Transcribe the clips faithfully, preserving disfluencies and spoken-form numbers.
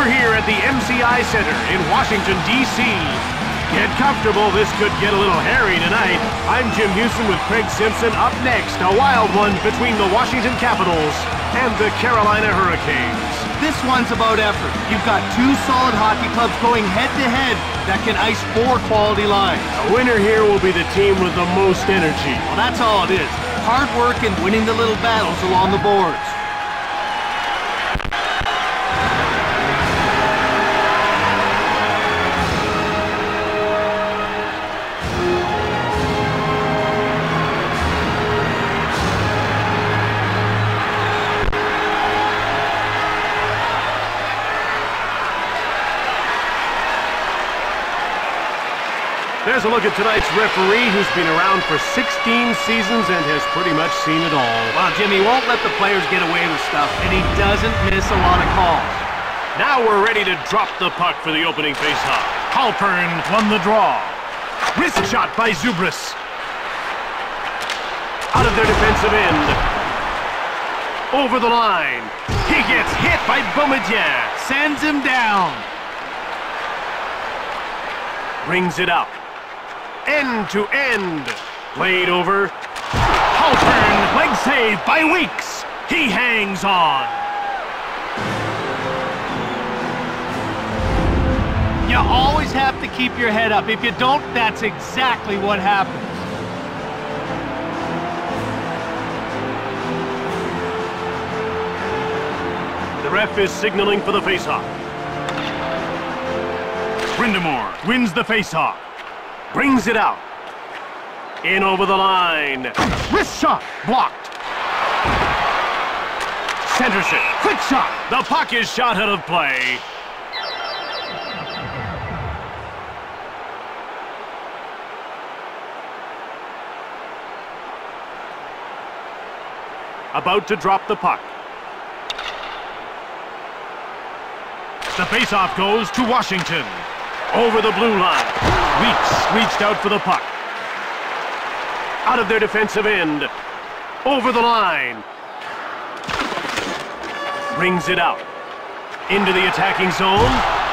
We're here at the M C I Center in Washington, D C. Get comfortable, this could get a little hairy tonight. I'm Jim Hughson with Craig Simpson. Up next, a wild one between the Washington Capitals and the Carolina Hurricanes. This one's about effort. You've got two solid hockey clubs going head-to-head that can ice four quality lines. The winner here will be the team with the most energy. Well, that's all it is. Hard work and winning the little battles along the boards. Here's a look at tonight's referee, who's been around for sixteen seasons and has pretty much seen it all. Well, Jimmy won't let the players get away with stuff, and he doesn't miss a lot of calls. Now we're ready to drop the puck for the opening faceoff. Halpern won the draw. Wrist shot by Zubrus. Out of their defensive end. Over the line. He gets hit by Bomadier. Sends him down. Brings it up. End to end. Played over. Halpern, leg save by Weeks. He hangs on. You always have to keep your head up. If you don't, that's exactly what happens. The ref is signaling for the faceoff. Brind'Amour wins the faceoff. Brings it out. In over the line. Wrist shot. Blocked. Centers it. Quick shot. The puck is shot out of play. About to drop the puck. The faceoff goes to Washington. Over the blue line. Weeks reached out for the puck. Out of their defensive end. Over the line. Brings it out. Into the attacking zone.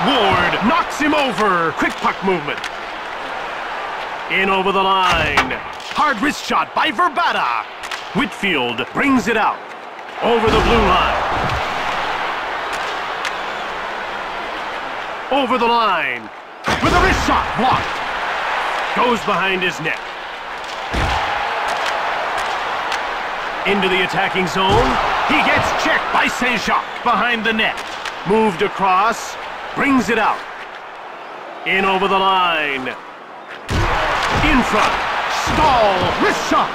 Ward knocks him over. Quick puck movement. In over the line. Hard wrist shot by Verbata. Whitfield brings it out. Over the blue line. Over the line. With a wrist shot, blocked. Goes behind his net. Into the attacking zone. He gets checked by Saint-Jacques behind the net. Moved across. Brings it out. In over the line. In front. Stahl. Wrist shot.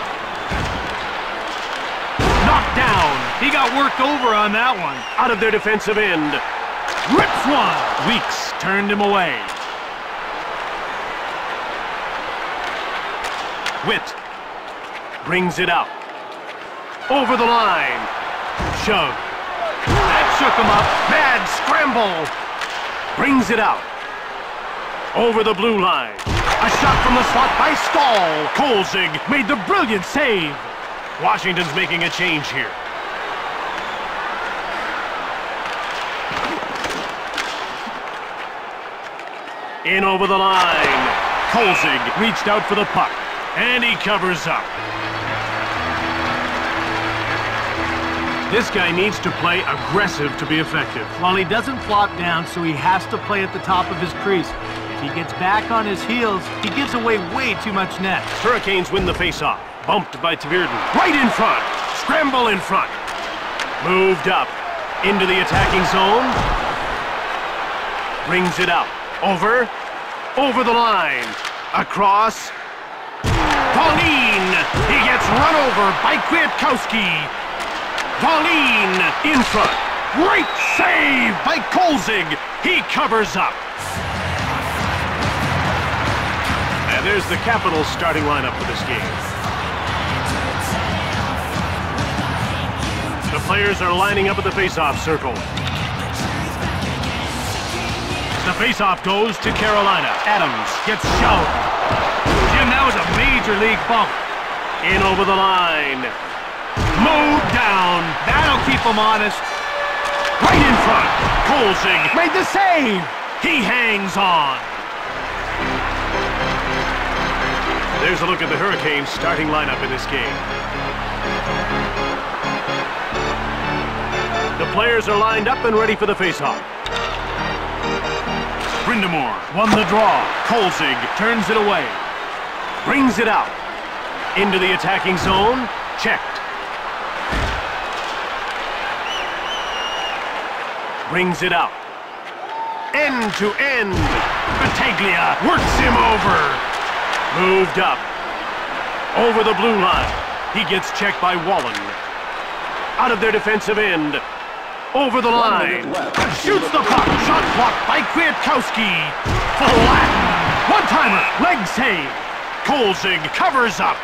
Knocked down. He got worked over on that one. Out of their defensive end. Rips one. Weeks turned him away. Witt brings it out. Over the line. Shove. That shook him up. Bad scramble. Brings it out. Over the blue line. A shot from the slot by Stahl. Kolzig made the brilliant save. Washington's making a change here. In over the line. Kolzig reached out for the puck. And he covers up. This guy needs to play aggressive to be effective. Well, he doesn't flop down, so he has to play at the top of his crease. If he gets back on his heels, he gives away way too much net. Hurricanes win the faceoff. Bumped by Tavirden. Right in front. Scramble in front. Moved up. Into the attacking zone. Brings it out. Over. Over the line. Across. Pauline, he gets run over by Kwiatkowski. Pauline, in front. Great save by Kolzig. He covers up. And there's the Capitals starting lineup for this game. The players are lining up at the faceoff circle. The faceoff goes to Carolina. Adams gets shoved. Jim, that was a major league bump. In over the line. Mowed down. That'll keep him honest. right in front. Kolzig made the save. He hangs on. There's a look at the Hurricanes' starting lineup in this game. The players are lined up and ready for the faceoff. Brind'Amour won the draw. Kolzig turns it away. Brings it out. Into the attacking zone. Checked. Brings it out. End to end. Battaglia works him over. Moved up. Over the blue line. He gets checked by Wallen. Out of their defensive end. Over the line. Shoots the puck. Shot blocked by Kwiatkowski. Flat. One-timer. Leg save. Kolzig covers up.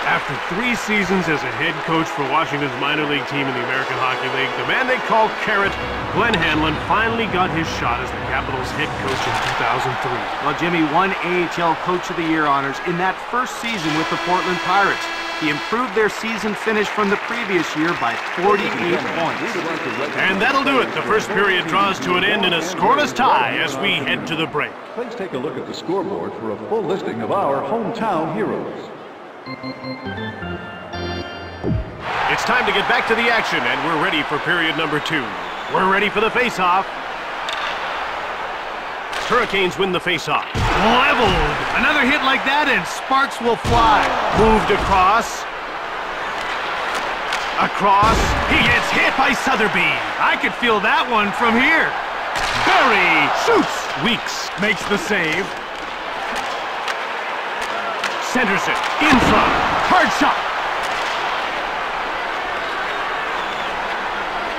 After three seasons as a head coach for Washington's minor league team in the American Hockey League, the man they call Carrot, Glenn Hanlon, finally got his shot as the Capitals' head coach in two thousand three. Well, Jimmy won A H L Coach of the Year honors in that first season with the Portland Pirates. He improved their season finish from the previous year by forty-eight points. And that'll do it. The first period draws to an end in a scoreless tie as we head to the break. Please take a look at the scoreboard for a full listing of our hometown heroes. It's time to get back to the action, and we're ready for period number two. We're ready for the faceoff. Hurricanes win the faceoff. Leveled. Another hit like that and sparks will fly. Moved across. Across. He gets hit by Sutherby. I could feel that one from here. Barry shoots. Weeks makes the save. Centers it. In front. Hard shot.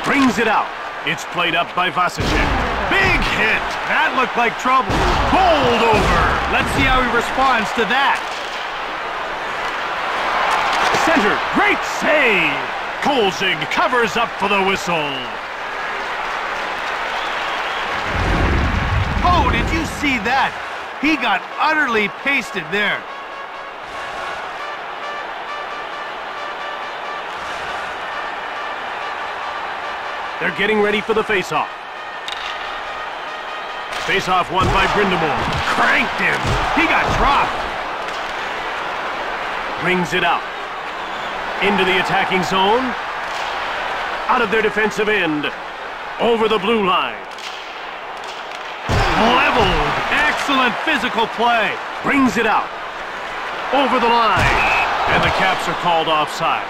Brings it out. It's played up by Vašíček. Big hit! That looked like trouble. Pulled over! Let's see how he responds to that. Center, great save! Kolzig covers up for the whistle. Oh, did you see that? He got utterly pasted there. They're getting ready for the faceoff. Face-off won by Brind'Amour. Cranked him. He got dropped. Brings it out. Into the attacking zone. Out of their defensive end. Over the blue line. Leveled. Excellent physical play. Brings it out. Over the line. And the Caps are called offside.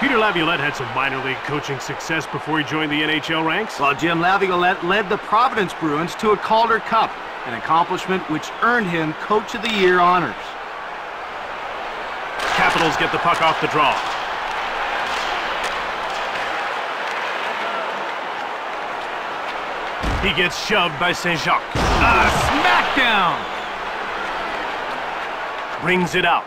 Peter Laviolette had some minor league coaching success before he joined the N H L ranks. Well, Jim Laviolette led the Providence Bruins to a Calder Cup, an accomplishment which earned him Coach of the Year honors. Capitals get the puck off the draw. He gets shoved by Saint-Jacques. A smackdown! Brings it out.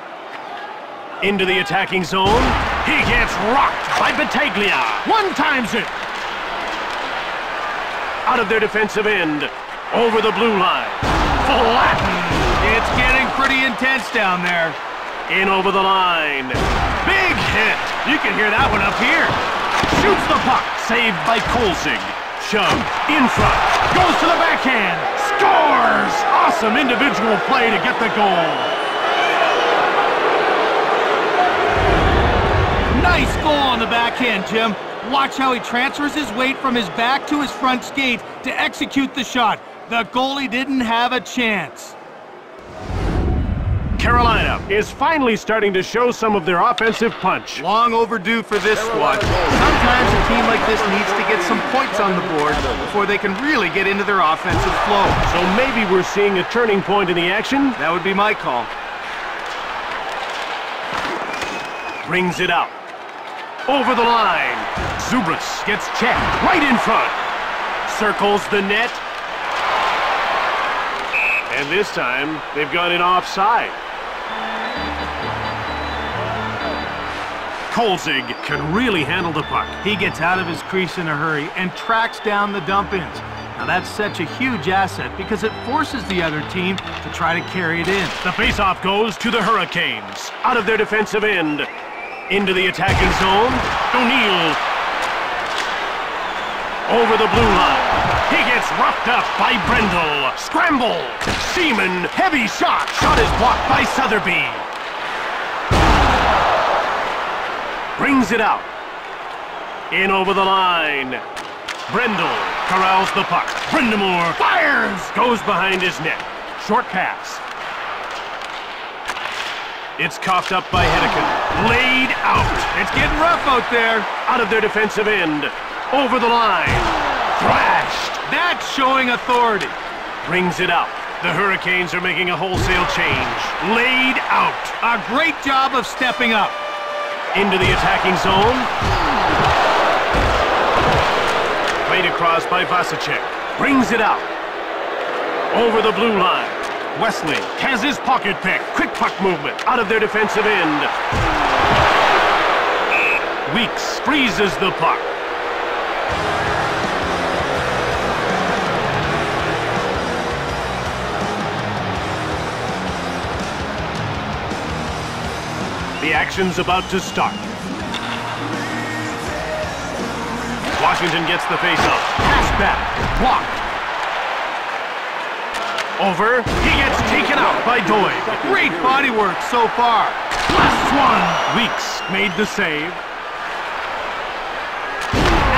Into the attacking zone. He gets rocked by Battaglia. One times it. Out of their defensive end. Over the blue line. Flattened. It's getting pretty intense down there. In over the line. Big hit. You can hear that one up here. Shoots the puck. Saved by Kolzig. Shoved in front. Goes to the backhand. Scores. Awesome individual play to get the goal. Nice goal on the backhand, Jim. Watch how he transfers his weight from his back to his front skate to execute the shot. The goalie didn't have a chance. Carolina is finally starting to show some of their offensive punch. Long overdue for this squad. Sometimes a team like this needs to get some points on the board before they can really get into their offensive flow. So maybe we're seeing a turning point in the action? That would be my call. Brings it out. Over the line. Zubrus gets checked right in front. Circles the net. And this time, they've gone in offside. Kolzig can really handle the puck. He gets out of his crease in a hurry and tracks down the dump-ins. Now that's such a huge asset because it forces the other team to try to carry it in. The face-off goes to the Hurricanes. Out of their defensive end. Into the attacking zone. O'Neill. Over the blue line. He gets rocked up by Brendel. Scramble. Seaman. Heavy shot. Shot is blocked by Sutherby. Brings it out. In over the line. Brendel corrals the puck. Brind'Amour fires. Goes behind his net. Short pass. It's coughed up by Henneken. Laid out. It's getting rough out there. Out of their defensive end. Over the line. Thrashed. That's showing authority. Brings it out. The Hurricanes are making a wholesale change. Laid out. A great job of stepping up. Into the attacking zone. Played across by Vašíček. Brings it out. Over the blue line. Wesley has his pocket pick. Quick puck movement out of their defensive end. Weeks freezes the puck. The action's about to start. Washington gets the face-off. Pass back. Blocked. Over. He gets taken out by Doyle. Great body work so far. Last one. Weeks made the save.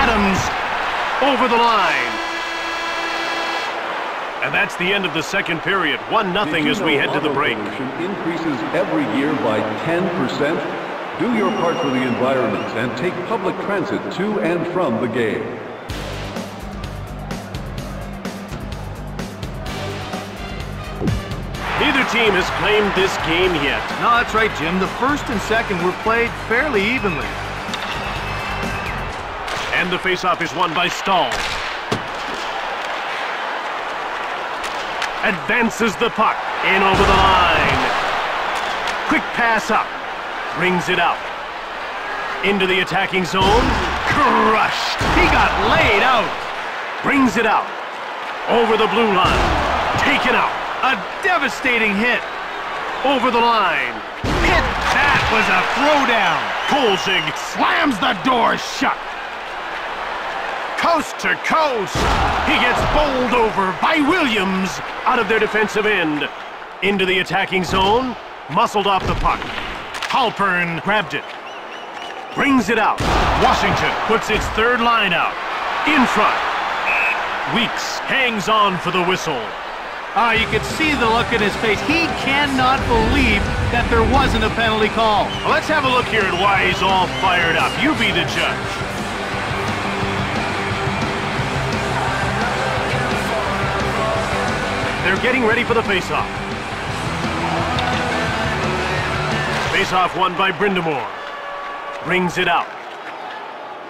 Adams over the line. And that's the end of the second period. one nothing as we head to the break. Increases every year by ten percent. Do your part for the environment and take public transit to and from the game. Neither team has claimed this game yet. No, that's right, Jim. The first and second were played fairly evenly. And the faceoff is won by Stahl. Advances the puck in over the line. Quick pass up. Brings it out. Into the attacking zone. Crushed. He got laid out. Brings it out. Over the blue line. Taken out. A devastating hit. Over the line. Hit. That was a throwdown. Kolzig slams the door shut. Coast to coast. He gets bowled over by Williams. Out of their defensive end. Into the attacking zone. Muscled off the puck. Halpern grabbed it. Brings it out. Washington puts its third line out. In front. Weeks hangs on for the whistle. Ah, you could see the look in his face. He cannot believe that there wasn't a penalty call. Well, let's have a look here at why he's all fired up. You be the judge. They're getting ready for the faceoff. Faceoff won by Brind'Amour. Brings it out.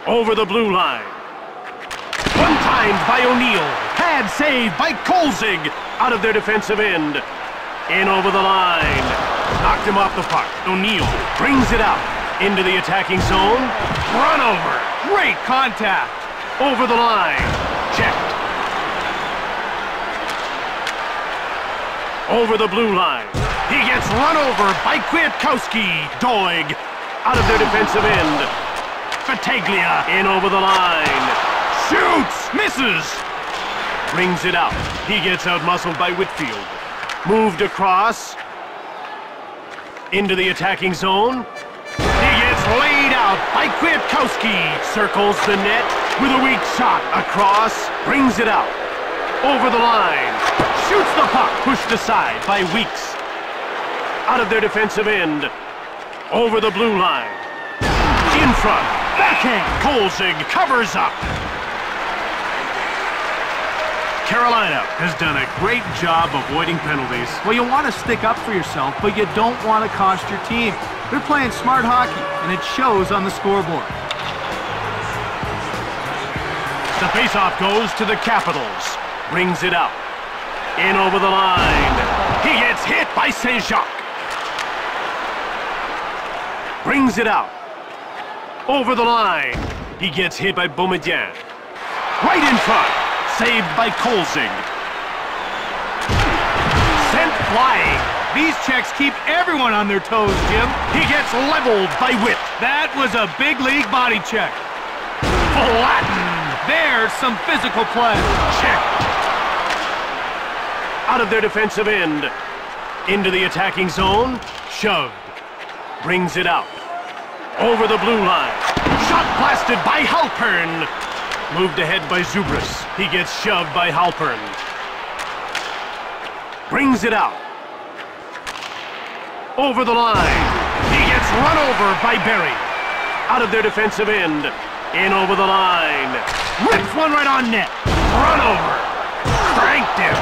Over the blue line. One timed by O'Neill. Bad save by Kolzig. Out of their defensive end. In over the line. Knocked him off the puck. O'Neill brings it out. Into the attacking zone. Run over. Great contact. Over the line. Checked. Over the blue line. He gets run over by Kwiatkowski. Doig. Out of their defensive end. Battaglia. In over the line. Shoots. Misses. Brings it out. He gets out-muscled by Whitfield. Moved across. Into the attacking zone. He gets laid out by Kwiatkowski. Circles the net with a weak shot. Across. Brings it out. Over the line. Shoots the puck. Pushed aside by Weeks. Out of their defensive end. Over the blue line. In front. Backhand. Kolzig covers up. Carolina has done a great job avoiding penalties. Well, you want to stick up for yourself, but you don't want to cost your team. They're playing smart hockey, and it shows on the scoreboard. The faceoff goes to the Capitals. Brings it out. In over the line. He gets hit by Saint-Jacques. Brings it out. Over the line. He gets hit by Bomadier. Right in front. Saved by Kolzig. Sent flying. These checks keep everyone on their toes, Jim. He gets leveled by Witt. That was a big league body check. Flattened. There's some physical play. Check. Out of their defensive end. Into the attacking zone. Shoved. Brings it out. Over the blue line. Shot blasted by Halpern. Moved ahead by Zubrus. He gets shoved by Halpern. Brings it out. Over the line. He gets run over by Barry. Out of their defensive end. In over the line. Rips one right on net. Run over. Cranked him.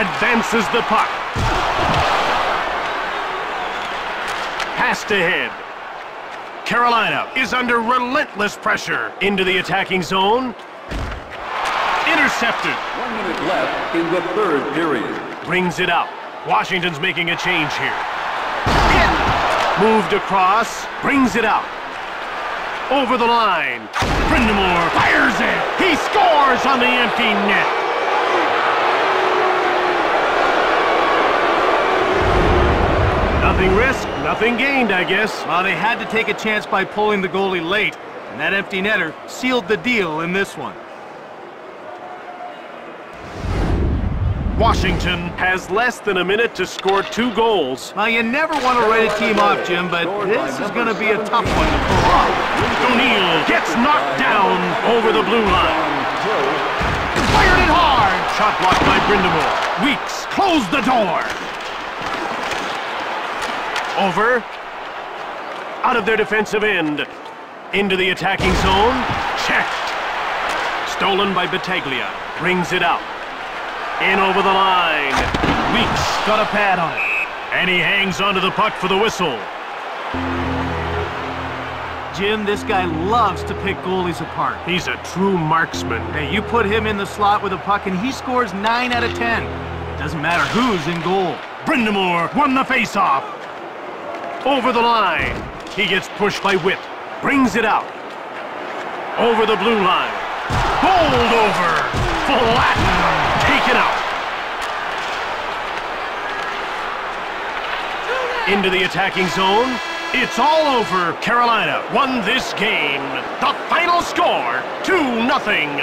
Advances the puck. Passed ahead. Carolina is under relentless pressure. Into the attacking zone. Intercepted. One minute left in the third period. Brings it out. Washington's making a change here. In. Moved across, brings it out. Over the line. Brind'Amour fires it. He scores on the empty net. Nothing risked, nothing gained, I guess. Well, they had to take a chance by pulling the goalie late, and that empty netter sealed the deal in this one. Washington has less than a minute to score two goals. Now, you never want to write a team off, Jim, but this is going to be a tough one to pull off. O'Neill gets knocked down over the blue line. Fired it hard. Shot blocked by Brind'Amour. Weeks closed the door. Over. Out of their defensive end. Into the attacking zone. Checked. Stolen by Battaglia. Brings it out. In over the line. Weeks got a pad on it. And he hangs onto the puck for the whistle. Jim, this guy loves to pick goalies apart. He's a true marksman. Hey, you put him in the slot with a puck and he scores nine out of ten. Doesn't matter who's in goal. Brind'Amour won the faceoff. Over the line. He gets pushed by Witt. Brings it out. Over the blue line. Bowled over. Flattened. Taken out. Into the attacking zone. It's all over. Carolina won this game. The final score, two nothing.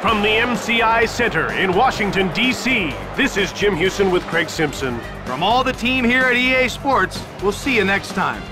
From the M C I Center in Washington, D C, this is Jim Hughson with Craig Simpson. From all the team here at E A Sports, we'll see you next time.